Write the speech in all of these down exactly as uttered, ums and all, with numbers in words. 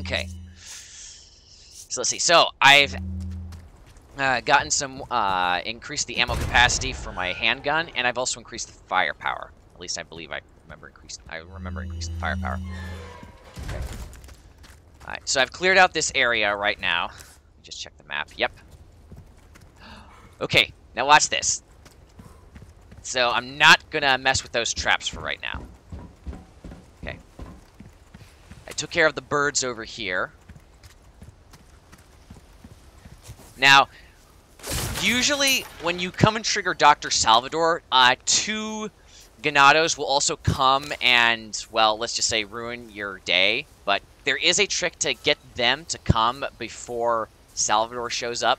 Okay. So let's see. So I've uh, gotten some, uh, increased the ammo capacity for my handgun, and I've also increased the firepower. At least I believe I remember increased. I remember increasing the firepower. Okay. All right. So I've cleared out this area right now. Let me just check the map. Yep. Okay. Now watch this. So I'm not gonna mess with those traps for right now. Okay. I took care of the birds over here. Now, usually when you come and trigger Doctor Salvador, uh, two Ganados will also come and, well, let's just say ruin your day. But there is a trick to get them to come before Salvador shows up.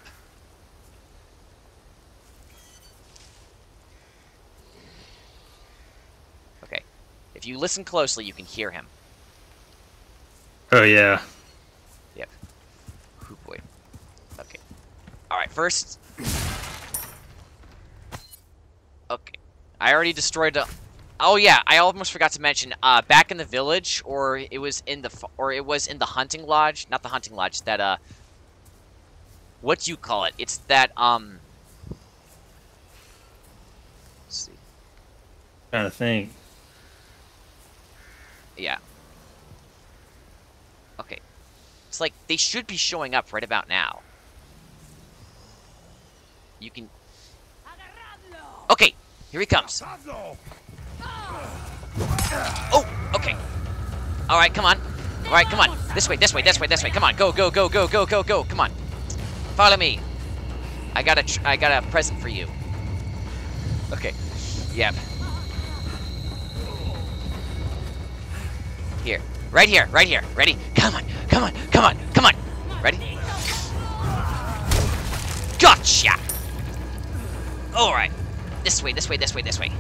Okay. If you listen closely, you can hear him. Oh, yeah. Yep. Oh, boy. Okay. All right, first... Okay. I already destroyed a... Oh yeah, I almost forgot to mention. Uh, back in the village, or it was in the, or it was in the hunting lodge. Not the hunting lodge. That uh, what do you call it? It's that um. Let's see. Trying to think. Yeah. Okay. It's like they should be showing up right about now. You can. Okay. Here he comes. Oh, okay. All right, come on. All right, come on. This way, this way, this way, this way. Come on, go, go, go, go, go, go, go. Come on. Follow me. I got a, tr I got a present for you. Okay. Yep. Here, right here, right here. Ready? Come on, come on, come on, come on. Ready? Gotcha. All right. This way, this way, this way, this way.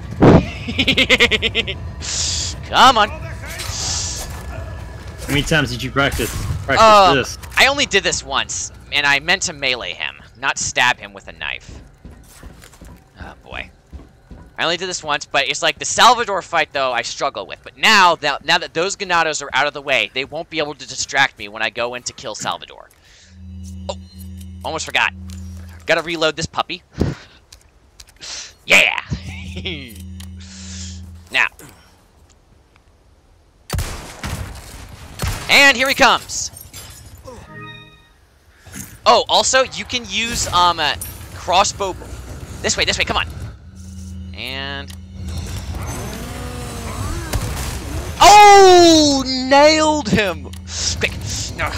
Come on. How many times did you practice, practice uh, this? I only did this once, and I meant to melee him, not stab him with a knife. Oh, boy. I only did this once, but it's like the Salvador fight, though, I struggle with. But now that, now that those Ganados are out of the way, they won't be able to distract me when I go in to kill Salvador. Oh, almost forgot. Gotta reload this puppy. Yeah! Now. And here he comes! Oh, also, you can use, um, a crossbow... This way, this way, come on! And... Oh! Nailed him! Quick! No.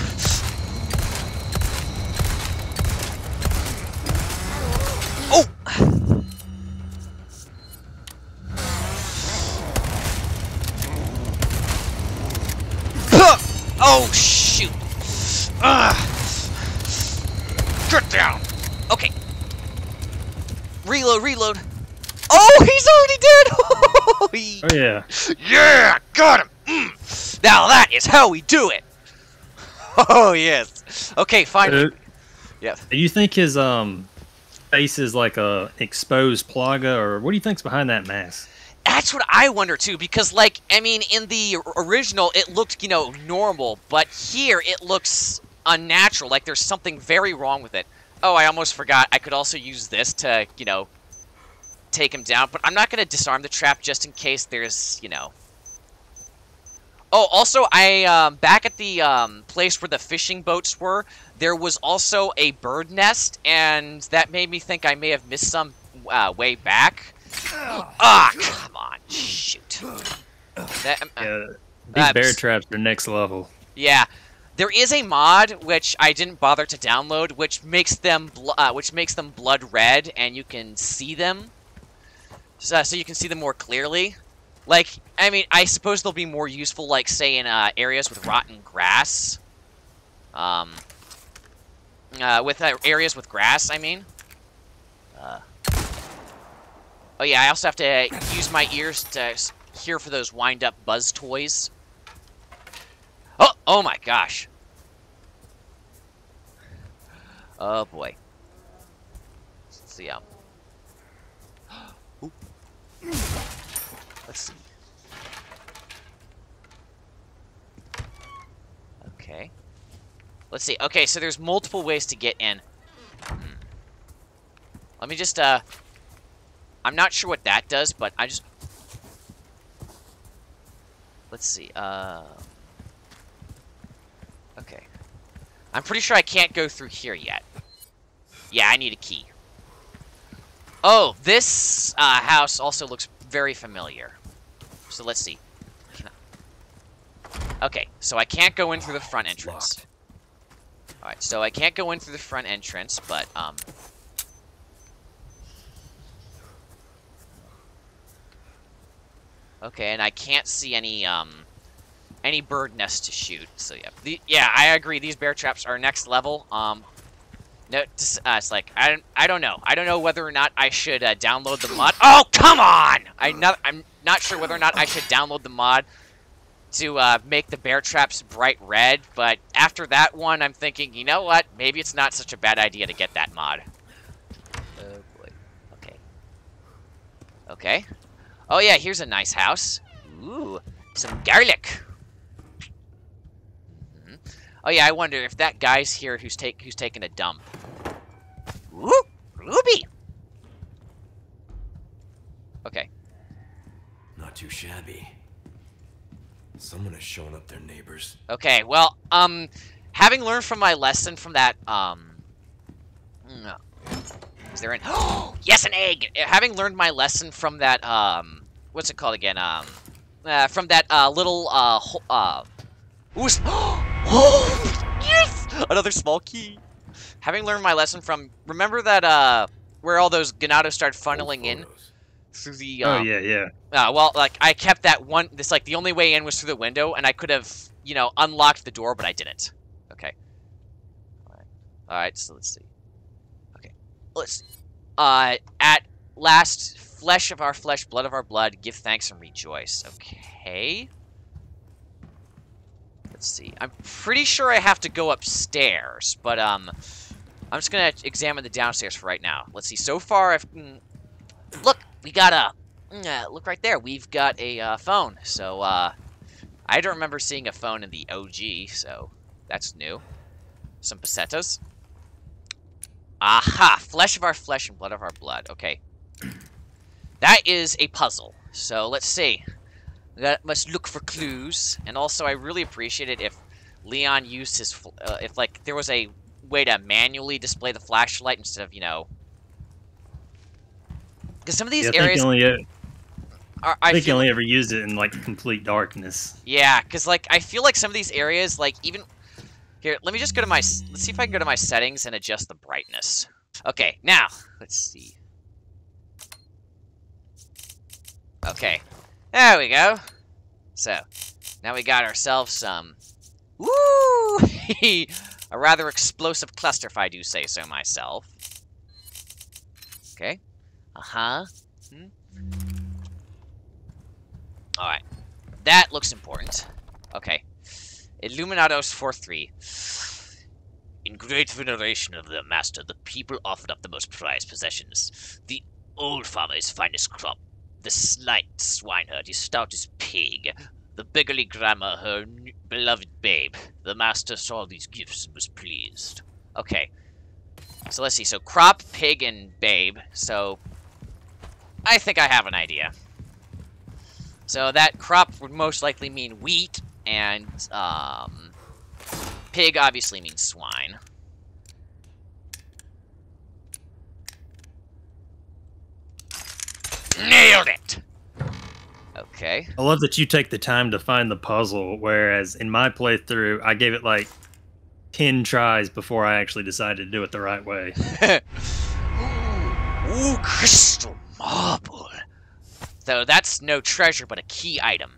Oh! Oh, shoot. Ugh. Get down. Okay. Reload, reload. Oh, he's already dead. Oh, he... oh yeah. Yeah, got him. Mm. Now that is how we do it. Oh, yes. Okay, fine. Uh, yeah. Do you think his um face is like a exposed Plaga, or what do you think's behind that mask? That's what I wonder, too, because, like, I mean, in the original, it looked, you know, normal, but here it looks unnatural, like there's something very wrong with it. Oh, I almost forgot. I could also use this to, you know, take him down, but I'm not going to disarm the trap just in case there's, you know... Oh, also, I, um, back at the um, place where the fishing boats were, there was also a bird nest, and that made me think I may have missed some uh, way back. Ah, oh, come on. Shoot. That, um, yeah, these uh, bear traps are next level. Yeah. There is a mod which I didn't bother to download, which makes them uh, which makes them blood red, and you can see them. So, so you can see them more clearly. Like, I mean, I suppose they'll be more useful, like, say, in uh, areas with rotten grass. Um, uh, with uh, areas with grass, I mean. Uh... Oh yeah, I also have to use my ears to hear for those wind-up buzz toys. Oh, oh my gosh. Oh boy. Let's see. Um. Ooh. Let's see. Okay. Let's see. Okay, so there's multiple ways to get in. Hmm. Let me just, uh... I'm not sure what that does, but I just... Let's see, uh... Okay. I'm pretty sure I can't go through here yet. Yeah, I need a key. Oh, this uh, house also looks very familiar. So let's see. Okay, so I can't go in through the front entrance. Alright, so I can't go in through the front entrance, but, um... Okay, and I can't see any, um... any bird nests to shoot, so yeah. The, yeah, I agree, these bear traps are next level, um... No, just, uh, it's like, I don't, I don't know. I don't know whether or not I should uh, download the mod. Oh, come on! I'm not, I'm not sure whether or not I should download the mod to uh, make the bear traps bright red, but after that one, I'm thinking, you know what? Maybe it's not such a bad idea to get that mod. Oh, boy. Okay. Okay. Oh, yeah, here's a nice house. Ooh, some garlic. Mm-hmm. Oh, yeah, I wonder if that guy's here who's, take, who's taking a dump. Ooh, ruby! Okay. Not too shabby. Someone has shown up their neighbors. Okay, well, um, having learned from my lesson from that, um... Is there an... Oh, yes, an egg! Having learned my lesson from that, um... What's it called again? Um, uh, from that, uh, little, uh... uh who's... Oh, yes! Another small key! Having learned my lesson from... Remember that, uh... where all those Ganados started funneling in? Through the um, oh yeah yeah uh, well like I kept that one this like the only way in was through the window, and I could have, you know, unlocked the door, but I didn't. Okay, all right, all right so let's see. Okay, let's see. Uh at last, flesh of our flesh, blood of our blood, give thanks and rejoice. Okay, let's see. I'm pretty sure I have to go upstairs, but um I'm just gonna examine the downstairs for right now. Let's see. So far I've mm, look, we got a, uh, look right there, we've got a uh, phone. So, uh, I don't remember seeing a phone in the O G, so that's new. Some pesetas. Aha, flesh of our flesh and blood of our blood. Okay. That is a puzzle. So, let's see. I must look for clues. And also, I really appreciate it if Leon used his, uh, if, like, there was a way to manually display the flashlight instead of, you know, because some of these yeah, I areas, think you only, are, I, I think feel, you only ever used it in like complete darkness. Yeah, because like I feel like some of these areas, like even here, let me just go to my. Let's see if I can go to my settings and adjust the brightness. Okay, now let's see. Okay, there we go. So now we got ourselves some. Woo! A rather explosive cluster, if I do say so myself. Okay. Uh-huh. Hmm. Alright. That looks important. Okay. Illuminados four three. In great veneration of their master, the people offered up the most prized possessions. The old farmer his finest crop. The slight swineherd his stoutest pig. The beggarly grandma her beloved babe. The master saw these gifts and was pleased. Okay. So let's see. So crop, pig, and babe. So... I think I have an idea. So that crop would most likely mean wheat, and um, pig obviously means swine. Nailed it! Okay. I love that you take the time to find the puzzle, whereas in my playthrough, I gave it like ten tries before I actually decided to do it the right way. Ooh, ooh, crystal. Marble. So that's no treasure, but a key item,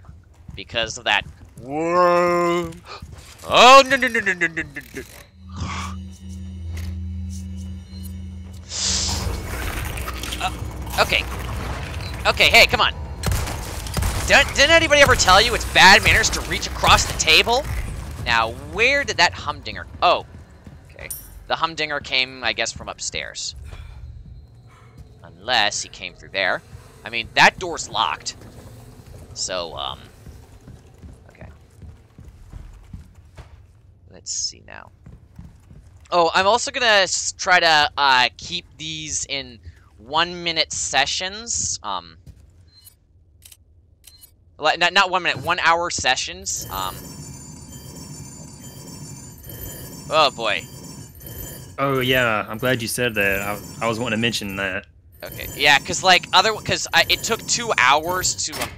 because of that. Whoa. Oh no no no no no no no! Uh, okay, okay. Hey, come on. Don't, didn't anybody ever tell you it's bad manners to reach across the table? Now, where did that humdinger? Oh, okay. The humdinger came, I guess, from upstairs. Unless he came through there. I mean, that door's locked. So, um... okay. Let's see now. Oh, I'm also gonna try to uh, keep these in one-minute sessions. Um, not not one minute, one-hour sessions. Um. Oh boy. Oh yeah, I'm glad you said that. I, I was wanting to mention that. Okay. Yeah, cause like other, cause I, it took two hours to, um,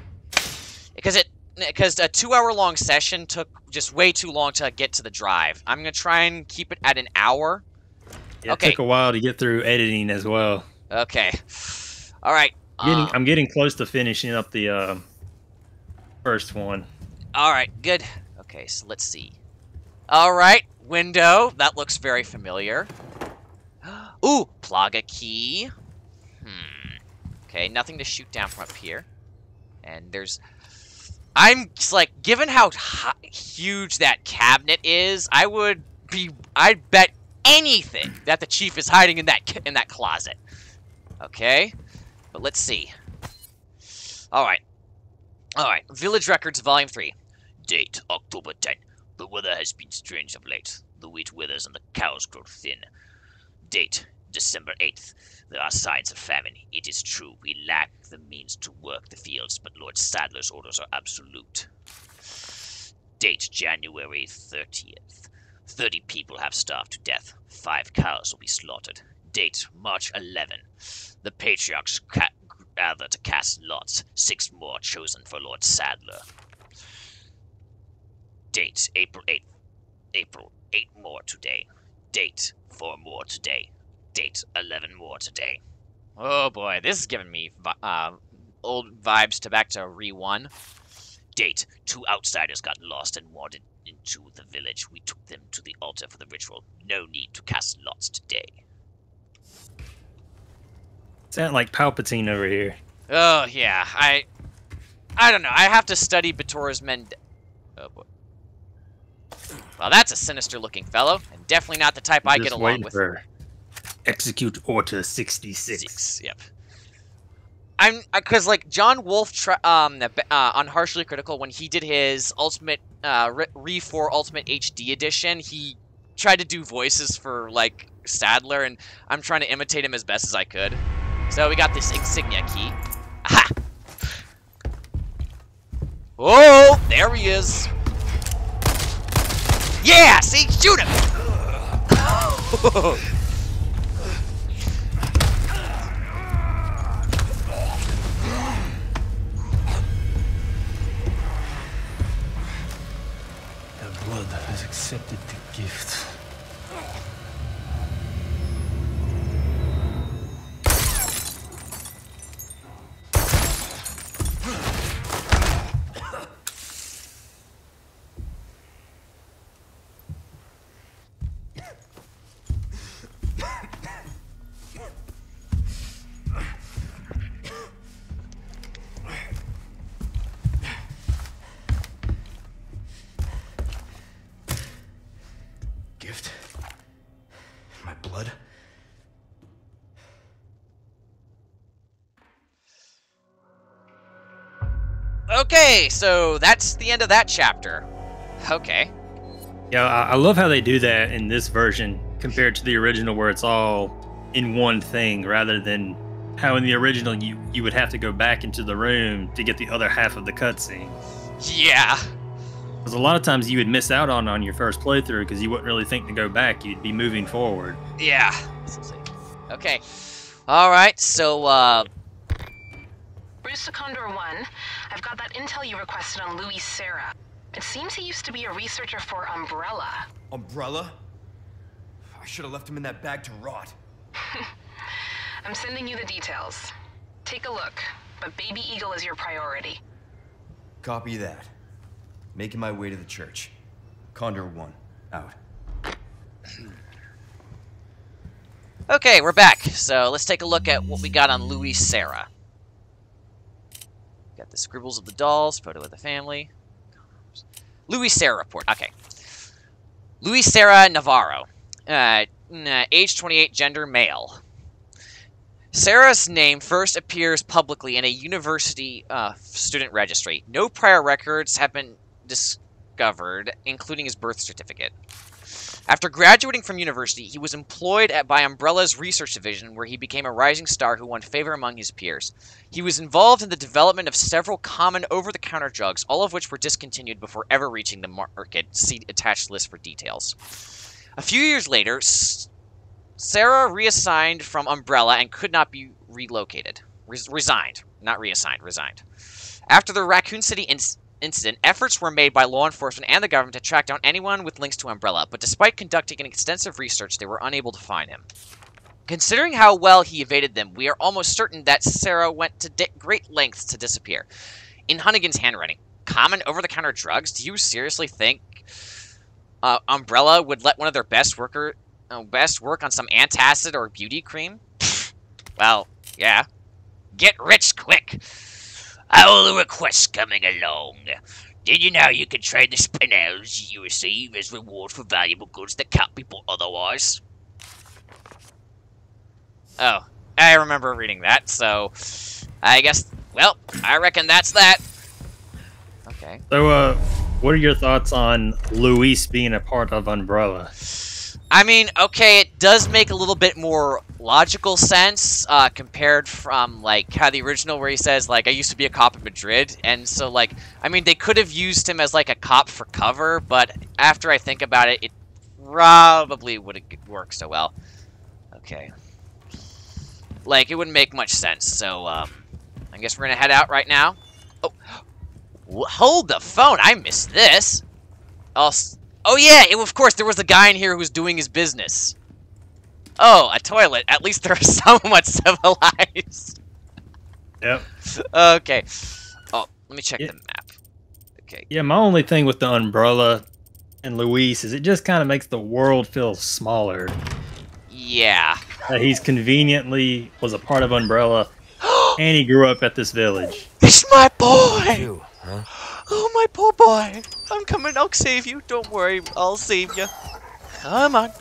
cause it, cause a two-hour-long session took just way too long to get to the drive. I'm gonna try and keep it at an hour. Yeah, okay. It took a while to get through editing as well. Okay. All right. I'm getting, um, I'm getting close to finishing up the uh, first one. All right. Good. Okay. So let's see. All right. Window. That looks very familiar. Ooh, Plaga key. Hmm. Okay, nothing to shoot down from up here. And there's... I'm just like, given how huge that cabinet is, I would be... I'd bet anything that the chief is hiding in that in that closet. Okay. But let's see. Alright. Alright. Village Records, Volume three. Date, October tenth. The weather has been strange of late. The wheat withers and the cows grow thin. Date, December eighth. There are signs of famine. It is true, we lack the means to work the fields, but Lord Sadler's orders are absolute. Date, January thirtieth. Thirty people have starved to death. Five cows will be slaughtered. Date, March eleventh. The patriarchs gather to cast lots. Six more chosen for Lord Sadler. Date, April eighth. April, eight more today. Date, four more today. Date, eleven more today. Oh boy, this is giving me uh, old vibes to back to R E one. Date, two outsiders got lost and wandered into the village. We took them to the altar for the ritual. No need to cast lots today. Sound like Palpatine over here. Oh yeah, I... I don't know, I have to study Bitores Mendez. Oh boy. Well, that's a sinister-looking fellow, and definitely not the type I get along with. For execute order sixty-six. Six, yep. I'm because like John Wolfe tri um, uh, on Harshly Critical, when he did his Ultimate uh, R E four Ultimate H D edition, he tried to do voices for like Sadler, and I'm trying to imitate him as best as I could. So we got this insignia key. Aha! Oh, there he is. Yeah, see, shoot him! The blood has accepted the gift. Okay, so that's the end of that chapter. Okay. Yeah, I love how they do that in this version compared to the original, where it's all in one thing, rather than how in the original you, you would have to go back into the room to get the other half of the cutscene. Yeah. Because a lot of times you would miss out on on your first playthrough because you wouldn't really think to go back. You'd be moving forward. Yeah. Okay. All right, so... Uh... Bruce to Condor One. I've got that intel you requested on Luis Serra. It seems he used to be a researcher for Umbrella. Umbrella? I should have left him in that bag to rot. I'm sending you the details. Take a look, but Baby Eagle is your priority. Copy that. Making my way to the church. Condor One, out. Okay, we're back. So let's take a look at what we got on Luis Serra. Got the scribbles of the dolls, photo of the family. Luis Serra report. Okay. Luis Serra Navarro. Uh, age twenty-eight, gender male. Serra's name first appears publicly in a university uh, student registry. No prior records have been discovered, including his birth certificate. After graduating from university, he was employed at, by Umbrella's research division, where he became a rising star who won favor among his peers. He was involved in the development of several common over-the-counter drugs, all of which were discontinued before ever reaching the market. See attached list for details. A few years later, S Sarah reassigned from Umbrella and could not be relocated. Res resigned. Not reassigned. Resigned. After the Raccoon City incident, Incident, efforts were made by law enforcement and the government to track down anyone with links to Umbrella, but despite conducting an extensive research, they were unable to find him. Considering how well he evaded them, we are almost certain that Sarah went to great lengths to disappear. In Hunnigan's handwriting, common over-the-counter drugs? Do you seriously think uh, Umbrella would let one of their best worker uh, best work on some antacid or beauty cream? Well, yeah. Get rich quick! All the requests coming along. Did you know you can trade the spinels you receive as reward for valuable goods that can't be bought otherwise? Oh, I remember reading that, so I guess, well, I reckon that's that. Okay. So, uh, what are your thoughts on Luis being a part of Umbrella? I mean, okay, it does make a little bit more logical sense uh, compared from, like, how the original where he says, like, I used to be a cop in Madrid. And so, like, I mean, they could have used him as, like, a cop for cover, but after I think about it, it probably wouldn't work so well. Okay. Like, it wouldn't make much sense, so um, I guess we're going to head out right now. Oh, hold the phone. I missed this. I'll... Oh yeah, it, of course, there was a guy in here who was doing his business. Oh, a toilet. At least they're somewhat civilized. Yep. Okay. Oh, let me check yeah. the map. Okay. Yeah, my only thing with the Umbrella and Luis is it just kind of makes the world feel smaller. Yeah. That he's conveniently was a part of Umbrella, and he grew up at this village. It's my boy! You, huh? Oh, my poor boy. I'm coming. I'll save you. Don't worry. I'll save you. Come on.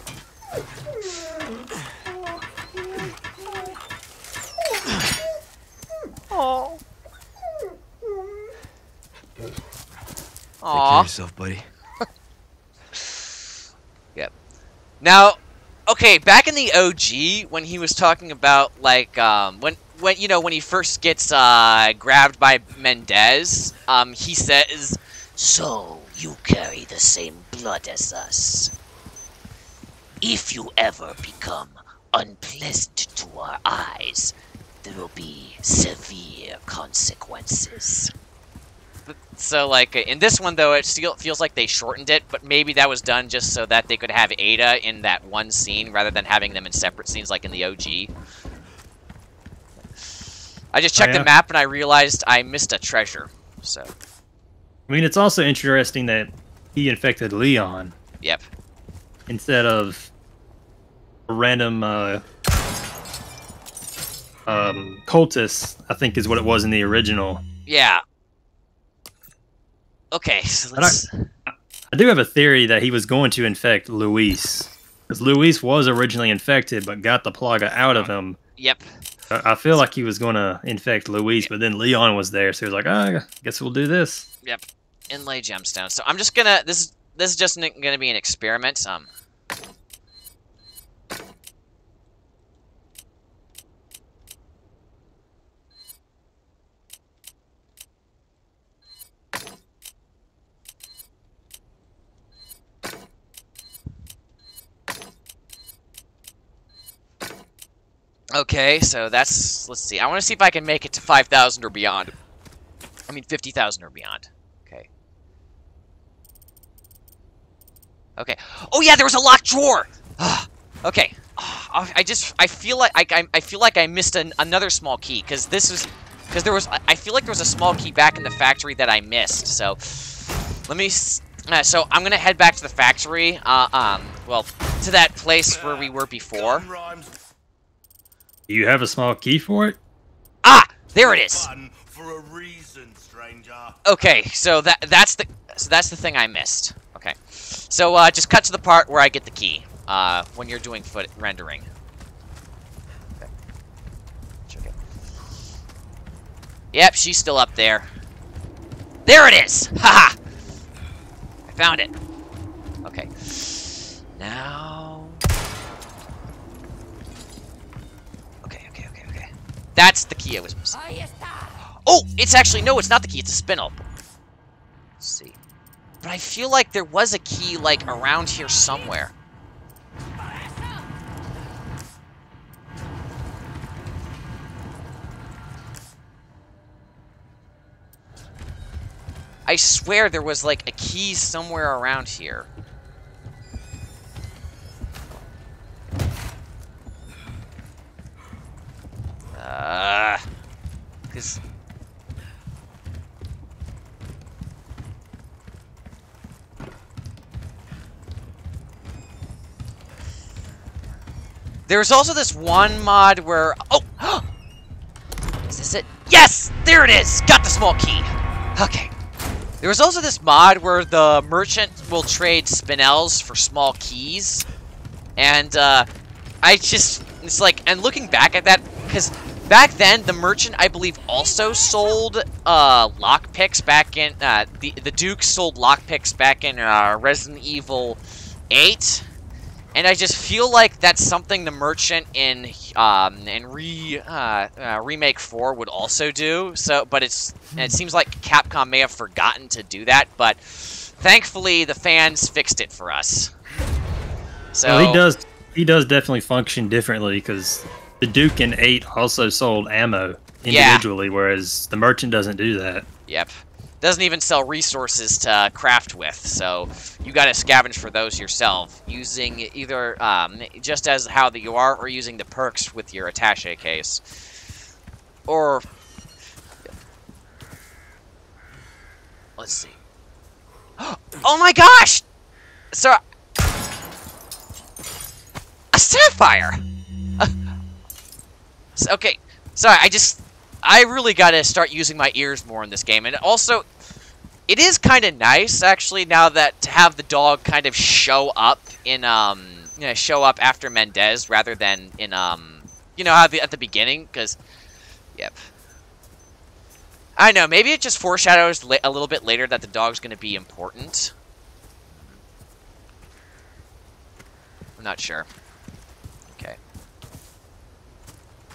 Oh. Take care of yourself, buddy. Yep. Now, okay, back in the O G, when he was talking about, like, um, when... When, you know, when he first gets uh, grabbed by Mendez, um, he says, "So, you carry the same blood as us. If you ever become unpleasant to our eyes, there will be severe consequences." So, like, in this one, though, it still feels like they shortened it, but maybe that was done just so that they could have Ada in that one scene rather than having them in separate scenes like in the O G. I just checked oh, yeah. the map and I realized I missed a treasure. So, I mean, it's also interesting that he infected Leon. Yep. Instead of a random uh, um, cultist, I think is what it was in the original. Yeah. Okay. So let's... I, I do have a theory that he was going to infect Luis, because Luis was originally infected but got the Plaga out of him. Yep. I feel like he was going to infect Luis, yep. but then Leon was there, so he was like, oh, I guess we'll do this. Yep. Inlay gemstones. So I'm just going to... This, this is just going to be an experiment. Um. Okay, so that's... Let's see. I want to see if I can make it to five thousand or beyond. I mean, fifty thousand or beyond. Okay. Okay. Oh, yeah, there was a locked drawer! Ugh. Okay. Ugh. I just... I feel like I, I, I, feel like I missed an, another small key, because this is... Because there was... I feel like there was a small key back in the factory that I missed, so... Let me... Uh, so, I'm going to head back to the factory. Uh, um, well, to that place where we were before. Do you have a small key for it? Ah, there it is. For a reason, stranger. Okay, so that that's the so that's the thing I missed. Okay, so uh, just cut to the part where I get the key uh, when you're doing foot rendering. Okay. Check it. Yep, she's still up there. There it is. Haha. I found it. Okay. Now... Okay, okay, okay, okay. That's the key I was missing. Oh, it's actually... No, it's not the key. It's a spinel. Let's see. But I feel like there was a key, like, around here somewhere. I swear there was, like, a key somewhere around here. Uh, cause... There was also this one mod where... Oh! Is this it? Yes! There it is! Got the small key! Okay. There was also this mod where the merchant will trade spinels for small keys. And, uh, I just, it's like, and looking back at that, because back then, the merchant, I believe, also sold, uh, lockpicks back in, uh, the, the Duke sold lockpicks back in, uh, Resident Evil eight. And I just feel like that's something the merchant in, um, in re, uh, uh, Remake four would also do. So, but it's, it seems like Capcom may have forgotten to do that, but thankfully the fans fixed it for us. So well, he does, he does definitely function differently because the Duke in eight also sold ammo individually, yeah. Whereas the merchant doesn't do that. Yep. Doesn't even sell resources to craft with, so you gotta scavenge for those yourself, using either um, just as how that you are, or using the perks with your attache case. Or let's see. Oh my gosh! So a sapphire. Uh, so, okay, sorry. I just I really gotta start using my ears more in this game, and also. It is kind of nice, actually, now that to have the dog kind of show up in, um, you know, show up after Mendez rather than in, um, you know, at the, at the beginning, because, yep. I know, maybe it just foreshadows a little bit later that the dog's going to be important. I'm not sure. Okay.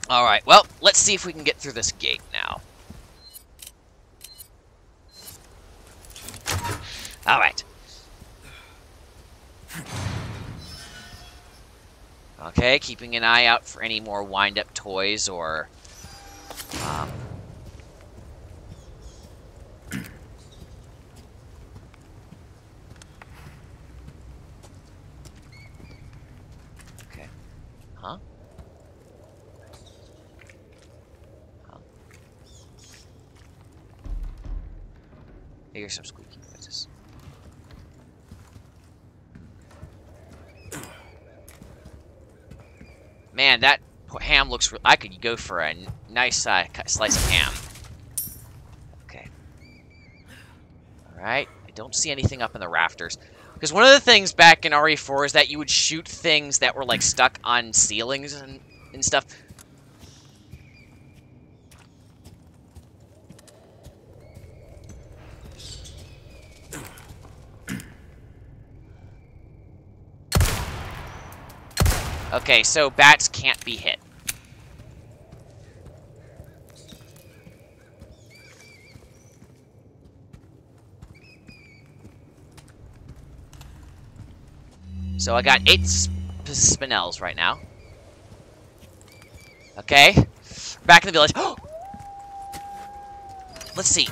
All right, well, let's see if we can get through this gate now. All right. Okay, keeping an eye out for any more wind-up toys or... Um... Okay. Huh? Huh? I hear some squeaking noises. Man, that ham looks... I could go for a nice uh, slice of ham. Okay. Alright. I don't see anything up in the rafters. Because one of the things back in R E four is that you would shoot things that were, like, stuck on ceilings and, and stuff. Okay, so bats can't be hit. So I got eight sp spinels right now. Okay. Back in the village. Oh! Let's see.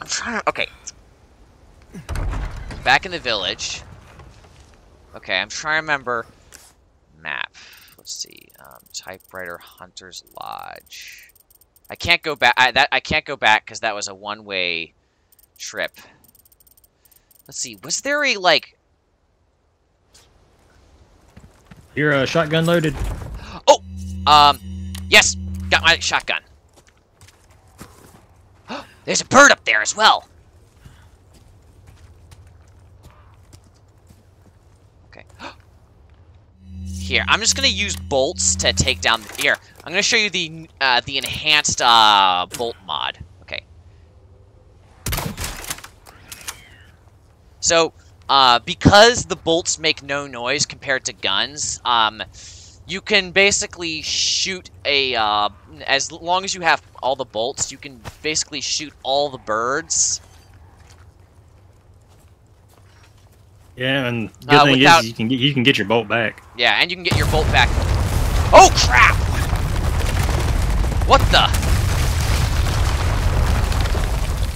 I'm trying to... Okay. Back in the village. Okay, I'm trying to remember... Map. Let's see. Um, typewriter Hunter's Lodge. I can't go back. I, that I can't go back because that was a one-way trip. Let's see. Was there a like? Your uh, shotgun loaded. Oh. Um. Yes. Got my shotgun. There's a bird up there as well. Okay. Here, I'm just gonna use bolts to take down. The, here, I'm gonna show you the uh, the enhanced uh, bolt mod. Okay. So Uh, because the bolts make no noise compared to guns, um, you can basically shoot a, uh, as long as you have all the bolts, you can basically shoot all the birds. Yeah, and the good uh, thing without... is you can, get, you can get your bolt back. Yeah, and you can get your bolt back. Oh, crap! What the?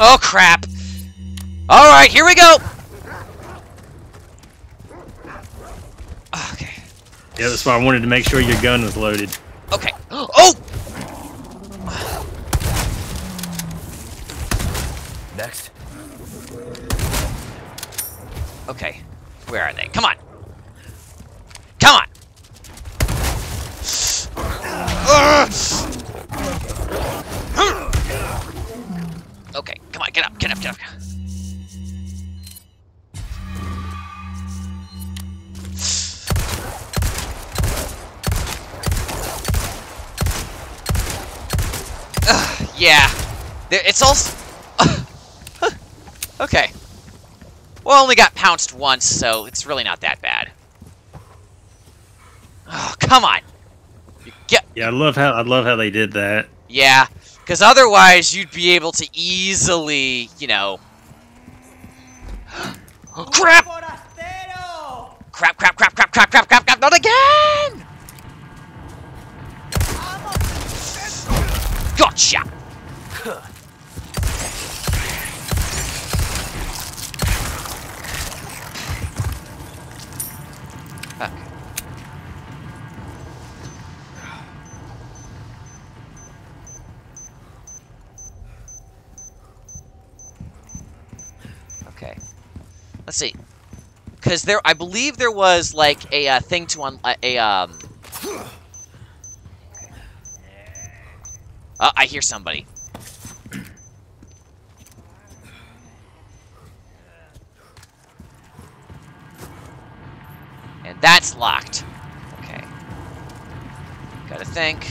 Oh, crap. Alright, here we go! Okay. Yeah, that's why I wanted to make sure your gun was loaded. Okay. Oh! Next. Okay. Where are they? Come on! Come on! Okay, come on, get up, get up, get up. Uh, yeah, it's also... Okay. Well, I only got pounced once, so it's really not that bad. Oh, come on! Get... Yeah, I love how I love how they did that. Yeah, because otherwise you'd be able to easily, you know. Crap! Crap! Crap! Crap! Crap! Crap! Crap! Crap! Crap! Not again! Gotcha! Let's see, because there, I believe there was like a uh, thing to un, a um. Uh, I hear somebody. And that's locked. Okay. Gotta think.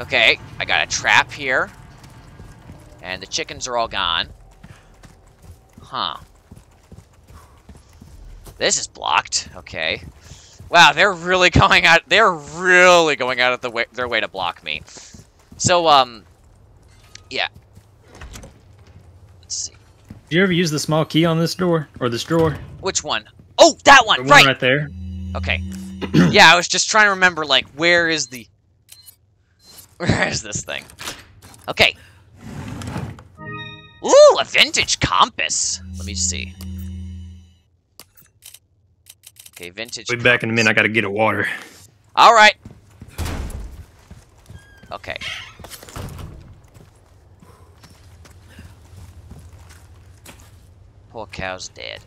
Okay, I got a trap here. And the chickens are all gone. Huh. This is blocked. Okay. Wow, they're really going out. They're really going out of the way, their way to block me. So, um, yeah. Let's see. Did you ever use the small key on this door or this drawer? Which one? Oh, that one. The right. One right there. Okay. Yeah, I was just trying to remember. Like, where is the? Where is this thing? Okay. Ooh, a vintage compass. Let me see. Okay, vintage. We'll be back in a minute. I gotta get a water. All right. Okay. Poor cow's dead.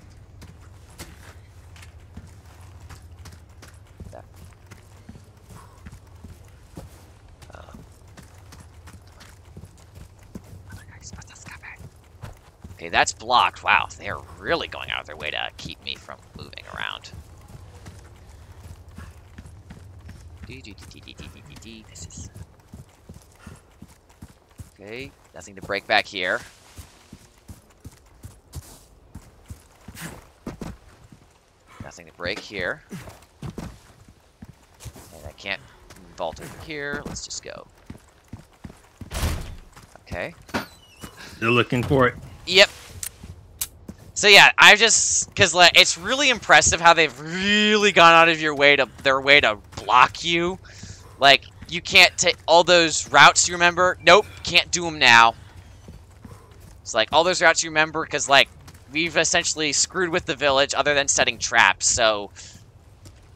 Okay, that's blocked. Wow, they're really going out of their way to keep me from moving around. This is... Okay, nothing to break back here. Nothing to break here. And I can't vault over here. Let's just go. Okay. They're looking for it. Yep. So yeah, I just because like, it's really impressive how they've really gone out of your way to their way to block you. Like you can't take all those routes you remember. Nope, can't do them now. It's like all those routes you remember because like we've essentially screwed with the village other than setting traps. So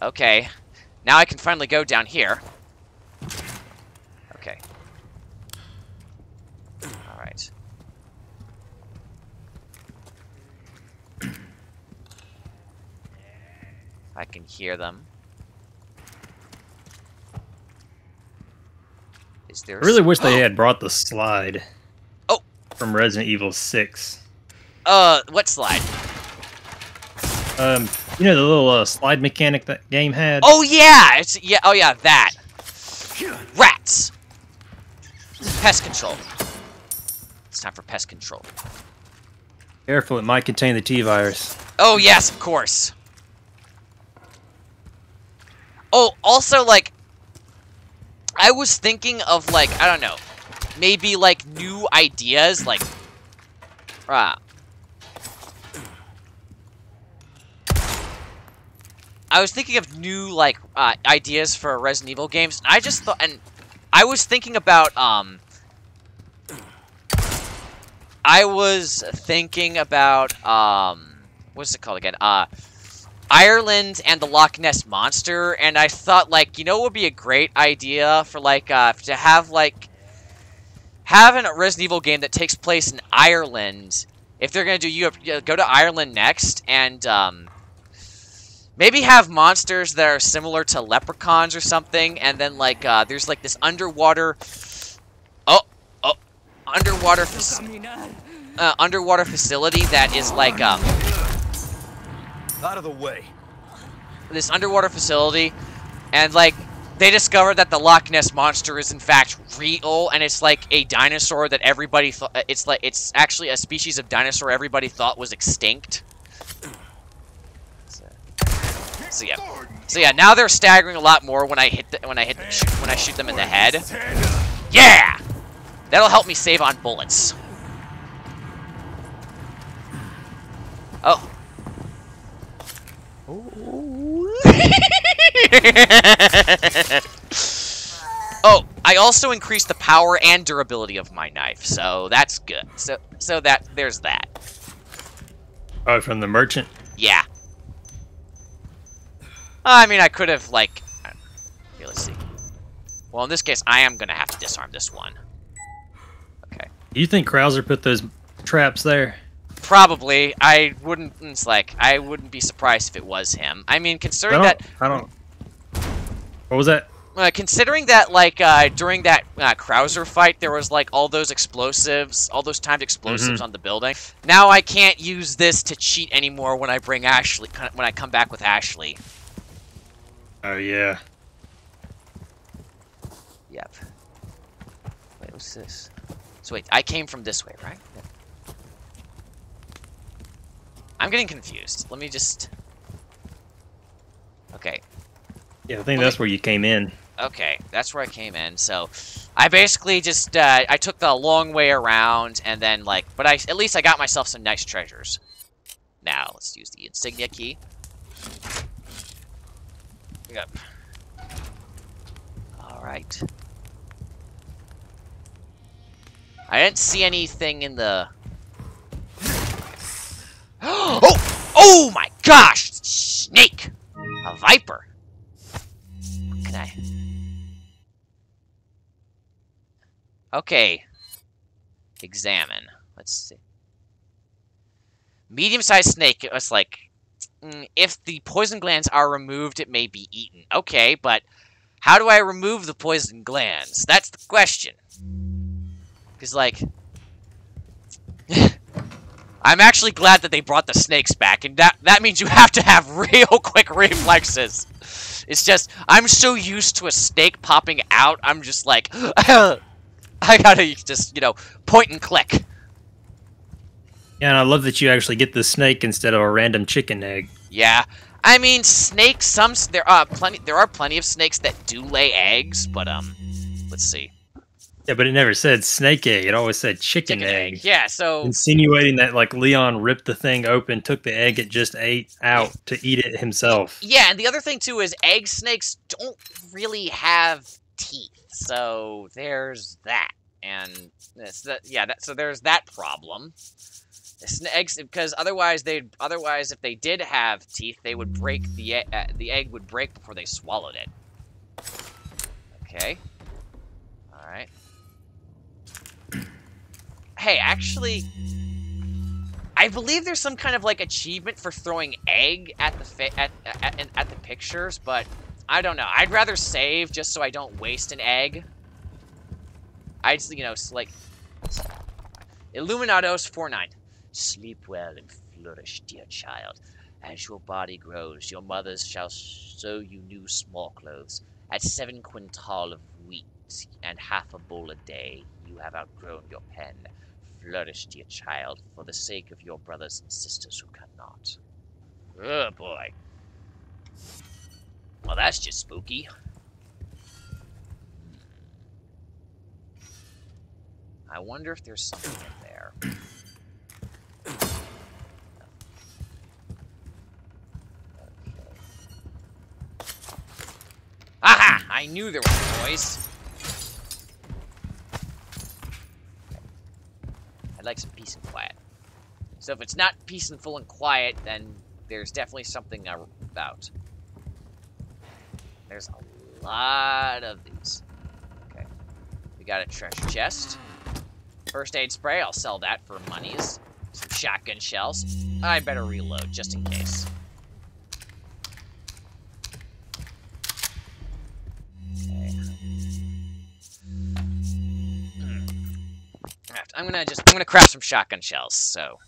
okay, now I can finally go down here. Okay. All right. I can hear them. Is there I really wish they oh. had brought the slide. Oh! From Resident Evil six. Uh, what slide? Um, you know the little uh, slide mechanic that game had? Oh yeah! It's yeah. Oh yeah, that. Rats! Pest control. It's time for pest control. Careful, it might contain the T-virus. Oh, yes, of course. Oh, also, like, I was thinking of, like, I don't know, maybe, like, new ideas, like, ah. I was thinking of new, like, uh, ideas for Resident Evil games, and I just thought, and I was thinking about, um, I was thinking about, um, what's it called again? Uh, Ireland and the Loch Ness Monster, and I thought, like, you know what would be a great idea for, like, uh, to have, like, having a Resident Evil game that takes place in Ireland, if they're gonna do Europe, go to Ireland next, and, um, maybe have monsters that are similar to leprechauns or something, and then, like, uh, there's, like, this underwater... Oh! Oh! Underwater... Uh, underwater facility that is, like, um... out of the way. This underwater facility, and, like, they discovered that the Loch Ness Monster is, in fact, real, and it's, like, a dinosaur that everybody thought... It's, like, it's actually a species of dinosaur everybody thought was extinct. So yeah, so yeah. Now they're staggering a lot more when I hit the, when I hit the, sh when I shoot them in the head. Yeah, that'll help me save on bullets. Oh. Oh. I also increased the power and durability of my knife, so that's good. So so that there's that. Oh, from the merchant. Yeah. I mean, I could have, like... I don't know. Here, let's see. Well, in this case, I am going to have to disarm this one. Okay. Do you think Krauser put those traps there? Probably. I wouldn't... It's like, I wouldn't be surprised if it was him. I mean, considering I that... I don't... What was that? Uh, considering that, like, uh, during that uh, Krauser fight, there was, like, all those explosives, all those timed explosives mm-hmm. on the building. Now I can't use this to cheat anymore when I bring Ashley... When I come back with Ashley. Oh, yeah. Yep. Wait, what's this? So, wait, I came from this way, right? Yeah. I'm getting confused. Let me just... Okay. Yeah, I think okay. that's where you came in. Okay, that's where I came in. So, I basically just, uh, I took the long way around, and then, like, but I, at least I got myself some nice treasures. Now, let's use the insignia key. Yep. Alright. I didn't see anything in the... Oh! Oh my gosh! Snake! A viper! What can I... Okay. Examine. Let's see. Medium-sized snake. It was like... If the poison glands are removed, it may be eaten. Okay, but how do I remove the poison glands? That's the question. Because, like... I'm actually glad that they brought the snakes back, and that, that means you have to have real quick reflexes. It's just, I'm so used to a snake popping out, I'm just like... I gotta just, you know, point and click. Yeah, and I love that you actually get the snake instead of a random chicken egg. Yeah, I mean snakes. Some there are plenty. There are plenty of snakes that do lay eggs, but um, let's see. Yeah, but it never said snake egg. It always said chicken, chicken egg. egg. Yeah, so insinuating that like Leon ripped the thing open, took the egg it just ate out to eat it himself. Yeah, and the other thing too is egg snakes don't really have teeth, so there's that. And that's that. Yeah, that, so there's that problem. Eggs, because otherwise they otherwise if they did have teeth, they would break the e uh, the egg would break before they swallowed it. Okay. All right. Hey, actually, I believe there's some kind of like achievement for throwing egg at the fa at, at at at the pictures, but I don't know. I'd rather save just so I don't waste an egg. I just you know like Illuminados four nine. Sleep well and flourish, dear child. As your body grows, your mothers shall sew you new small clothes. At seven quintal of wheat and half a bowl a day, you have outgrown your pen. flourish, dear child, for the sake of your brothers and sisters who cannot. Oh, boy. Well, that's just spooky. I wonder if there's something in there. Aha! I knew there was a noise. I'd like some peace and quiet. So if it's not peaceful and quiet, then there's definitely something about. There's a lot of these. Okay. We got a treasure chest. First aid spray, I'll sell that for monies. Some shotgun shells. I better reload, just in case. Okay. I'm gonna just, I'm gonna craft some shotgun shells, so.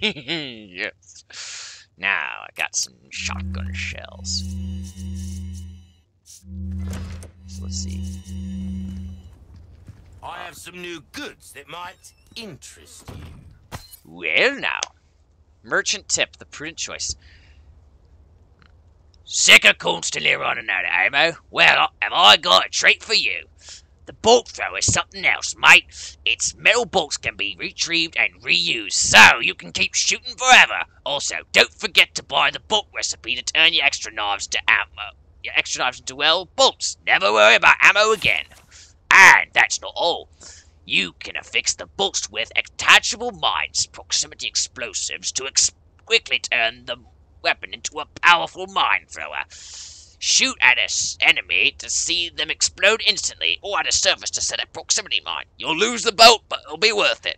Yes. Now, I got some shotgun shells. So let's see. I have some new goods that might interest you. Well, now. Merchant tip, the prudent choice. Sick of constantly running out of ammo? Well, have I got a treat for you. The bolt thrower is something else, mate. Its metal bolts can be retrieved and reused, so you can keep shooting forever. Also, don't forget to buy the bolt recipe to turn your extra knives to ammo. Your extra knives into, well, bolts. Never worry about ammo again. And that's not all. You can affix the bolts with attachable mines, proximity explosives, to ex quickly turn the weapon into a powerful mine thrower. Shoot at an enemy to see them explode instantly, or at a surface to set a proximity mine. You'll lose the bolt, but it'll be worth it.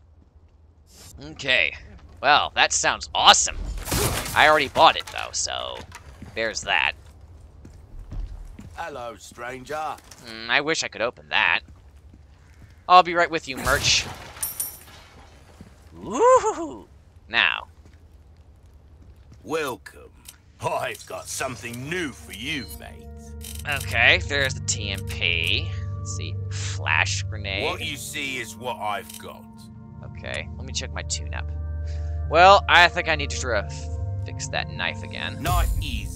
Okay. Well, that sounds awesome. I already bought it, though, so there's that. Hello, stranger. Mm, I wish I could open that. I'll be right with you, merch. Woohoo! Now. Welcome. I've got something new for you, mate. Okay, there's the T M P. Let's see. Flash grenade. What you see is what I've got. Okay, let me check my tune-up. Well, I think I need to try to fix that knife again. Not easy.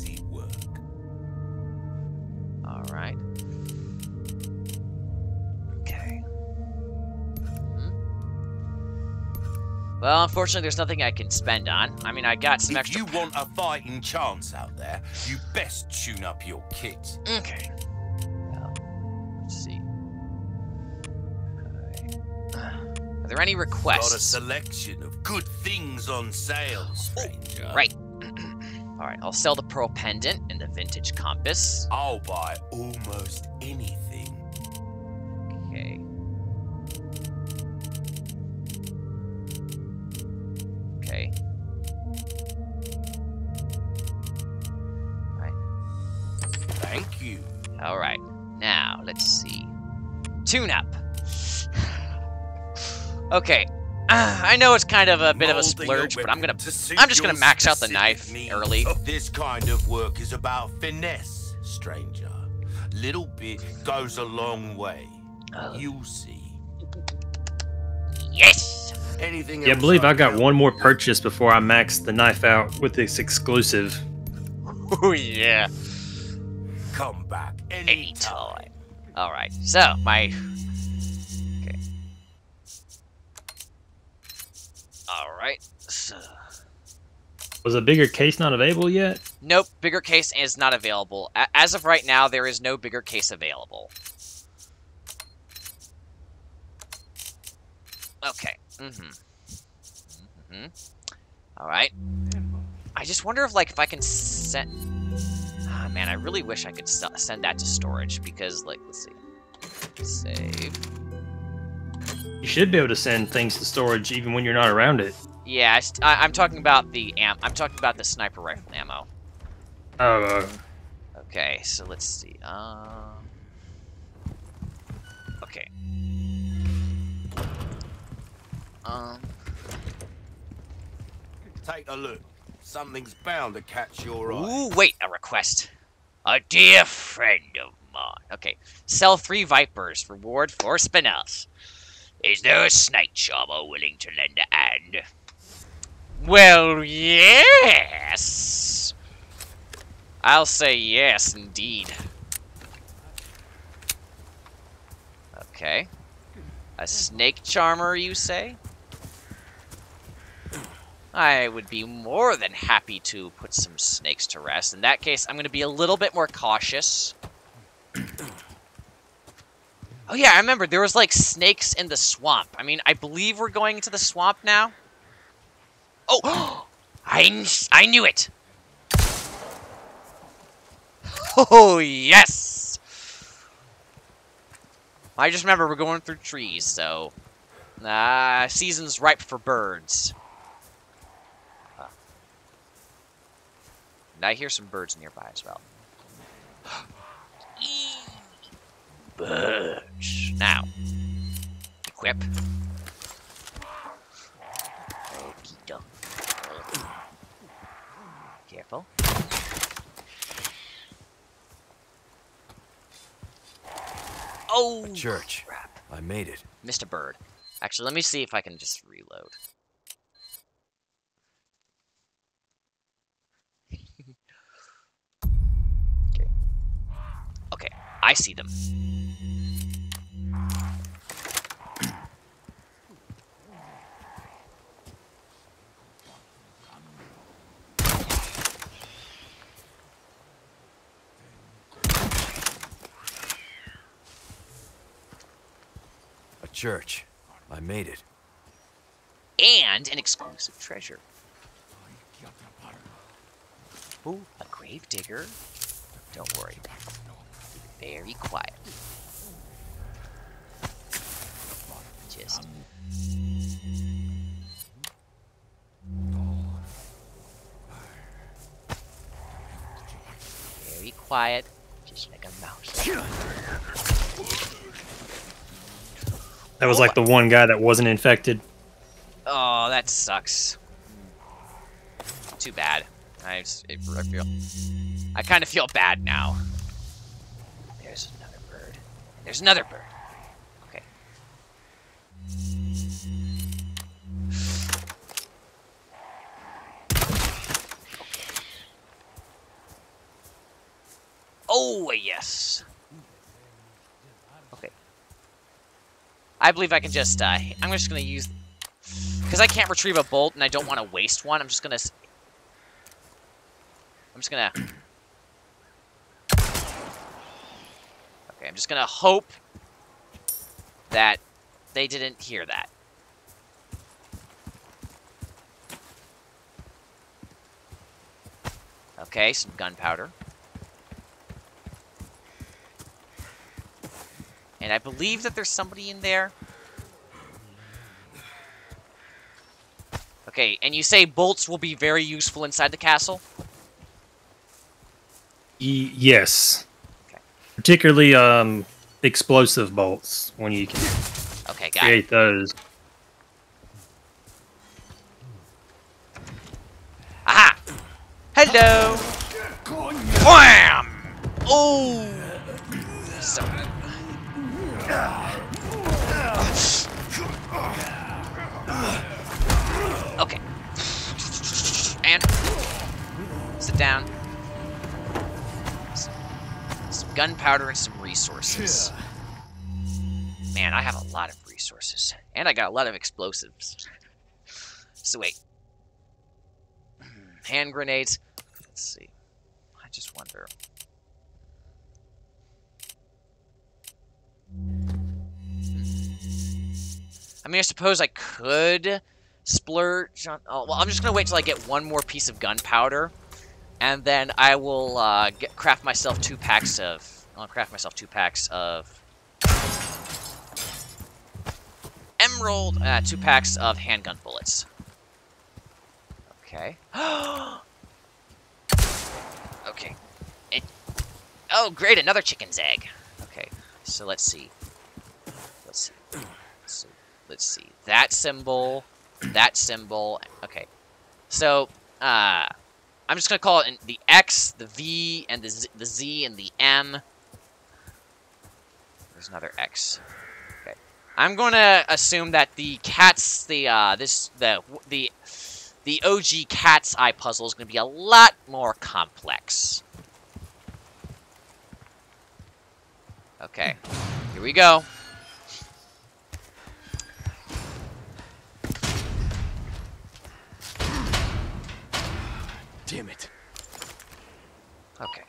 Alright. Okay. Hmm. Well, unfortunately, there's nothing I can spend on. I mean, I got some if extra... If you want a fighting chance out there, you best tune up your kit. Okay. Well, let's see. Are there any requests? Got a selection of good things on sale, stranger. Oh, right. Alright, I'll sell the pearl pendant and the vintage compass. I'll buy almost anything. Okay. Okay. Alright. Thank you. Alright, now, let's see. Tune up! Okay. Uh, I know it's kind of a bit of a splurge, but I'm gonna I'm just gonna max out the knife early. This kind of work is about finesse, stranger. Little bit goes a long way. Uh, You'll see. Yes! Anything yeah, I believe I got one more purchase before I maxed the knife out with this exclusive. Oh yeah. Come back anytime. Anytime. Alright, so my Alright, so... Was a bigger case not available yet? Nope, bigger case is not available. A as of right now, there is no bigger case available. Okay, mm-hmm. Mm-hmm. Alright. I just wonder if, like, if I can send... Ah, oh, man, I really wish I could send that to storage, because, like, let's see. Save... You should be able to send things to storage even when you're not around it. Yeah, I, I'm talking about the am. I'm talking about the sniper rifle ammo. Oh. Uh, okay, so let's see. Uh, okay. Um. Take a look. Something's bound to catch your eye. Ooh, wait, a request. A dear friend of on. Okay. Sell three vipers. Reward for spinels. Is there a snake charmer willing to lend a hand? Well, yes! I'll say yes, indeed. Okay. A snake charmer, you say? I would be more than happy to put some snakes to rest. In that case, I'm going to be a little bit more cautious. Oh yeah, I remember there was like snakes in the swamp. I mean, I believe we're going into the swamp now. Oh, I, I knew it. Oh, yes. I just remember we're going through trees, so... Uh, season's ripe for birds. Huh. And I hear some birds nearby as well. Birds. Now, equip. Careful. Oh, church! Crap. I made it. Missed a bird. Actually, let me see if I can just reload. Okay. Okay, I see them. Church. I made it. And an exclusive treasure. Ooh, a grave digger. Don't worry. Very quiet. Just... Very quiet. Just like a mouse. That was like the one guy that wasn't infected. Oh, that sucks. Too bad. I, I feel. I kind of feel bad now. There's another bird. There's another bird. Okay. Oh yes. I believe I can just, uh, I'm just going to use, because I can't retrieve a bolt and I don't want to waste one, I'm just going to, I'm just going to, okay, I'm just going to hope that they didn't hear that. Okay, some gunpowder. And I believe that there's somebody in there. Okay, and you say bolts will be very useful inside the castle? E yes. Okay. Particularly um, explosive bolts when you can okay, got create it. those. Aha! Hello! Wham! Oh! So... Okay. And sit down. Some, some gunpowder and some resources. Man, I have a lot of resources. And I got a lot of explosives. So wait. Hand grenades. Let's see. I just wonder. I mean, I suppose I could splurge on... Oh, well, I'm just going to wait till I get one more piece of gunpowder. And then I will uh, get, craft myself two packs of... I'll craft myself two packs of... Emerald... Uh, two packs of handgun bullets. Okay. Okay. It, oh, great, another chicken's egg. Okay, so let's see. Let's see. Let's see. That symbol. That symbol. Okay. So, uh, I'm just going to call it the X, the V, and the Z, the Z, and the M. there's another X. Okay. I'm going to assume that the cats, the, uh, this, the, the, the O G cat's eye puzzle is going to be a lot more complex. Okay. Here we go. Damn it. Okay.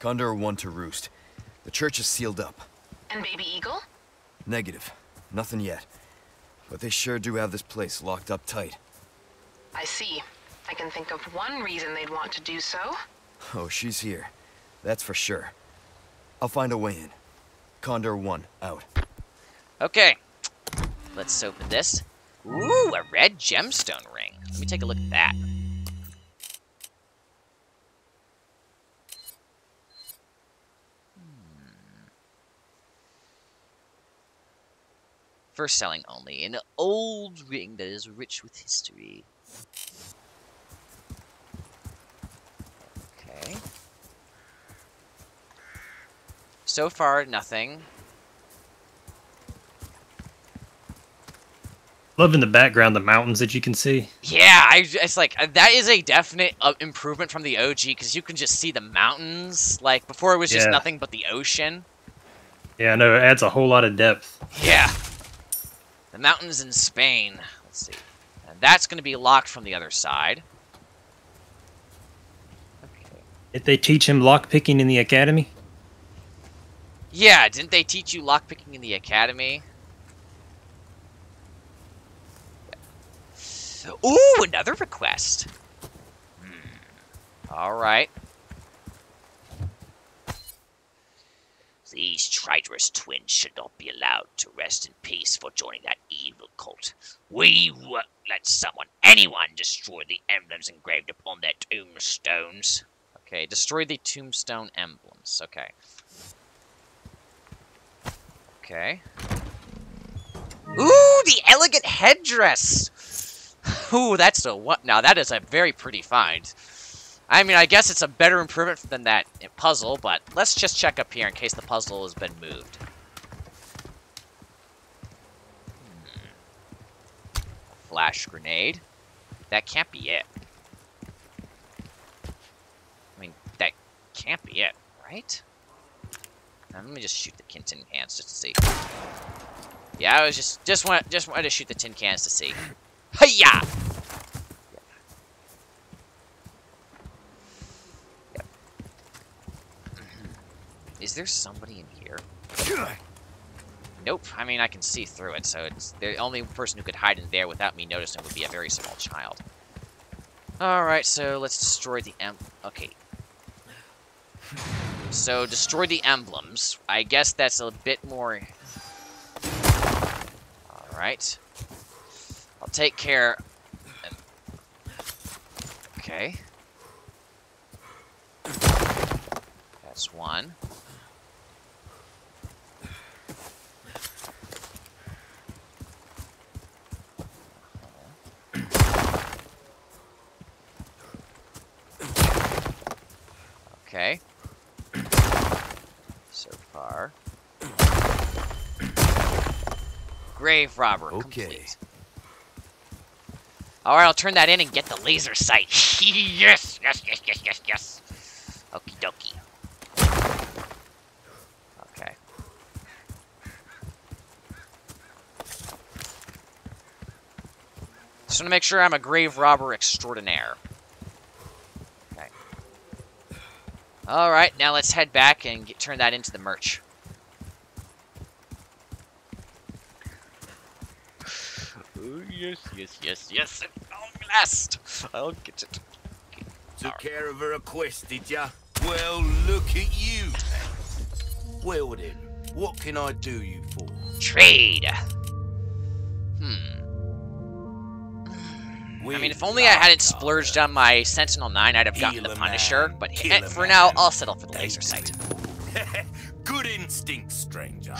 Condor One to roost. The church is sealed up. And Baby Eagle? Negative. Nothing yet. But they sure do have this place locked up tight. I see. I can think of one reason they'd want to do so. Oh, she's here. That's for sure. I'll find a way in. Condor One out. Okay. Let's open this. Ooh, a red gemstone ring. Let me take a look at that. Hmm. First selling only. An old ring that is rich with history. Okay. So far, nothing. Love in the background the mountains that you can see. Yeah, I, it's like that is a definite uh, improvement from the O G because you can just see the mountains. Like before, it was just yeah. nothing but the ocean. Yeah, no, it adds a whole lot of depth. Yeah, the mountains in Spain. Let's see, and that's going to be locked from the other side. Okay. Did they teach him lockpicking in the academy? Yeah, didn't they teach you lockpicking in the academy? Ooh, another request. Hmm. All right. These traitorous twins should not be allowed to rest in peace for joining that evil cult. We won't let someone, anyone, destroy the emblems engraved upon their tombstones. Okay, destroy the tombstone emblems. Okay. Okay. Ooh, the elegant headdress. Ooh, that's a what? Now that is a very pretty find. I mean, I guess it's a better improvement than that puzzle, but let's just check up here in case the puzzle has been moved. Hmm. Flash grenade. That can't be it. I mean, that can't be it, right? Now, let me just shoot the tin cans just to see. Yeah, I was just just want just wanted to shoot the tin cans to see. Hi-ya! Yep. Is there somebody in here? Nope. I mean, I can see through it, so it's the only person who could hide in there without me noticing would be a very small child. Alright, so let's destroy the em- Okay. So, destroy the emblems. I guess that's a bit more... Alright. I'll take care. Okay. That's one. Okay. So far. Grave robber complete. Okay. Alright, I'll turn that in and get the laser sight. Yes, yes, yes, yes, yes, yes. Okie dokie. Okay. Just want to make sure I'm a grave robber extraordinaire. Okay. Alright, now let's head back and get, turn that into the merch. Yes, yes, yes, yes, at long last. I'll get it. Okay. Took care of her request, did ya? Well, look at you. Well then, what can I do you for? Trade. Hmm. We I mean, if only I hadn't splurged on my Sentinel Nine, I'd have gotten the Punisher. Man, but he, for man. now, I'll settle for the laser sight. Good instinct, stranger.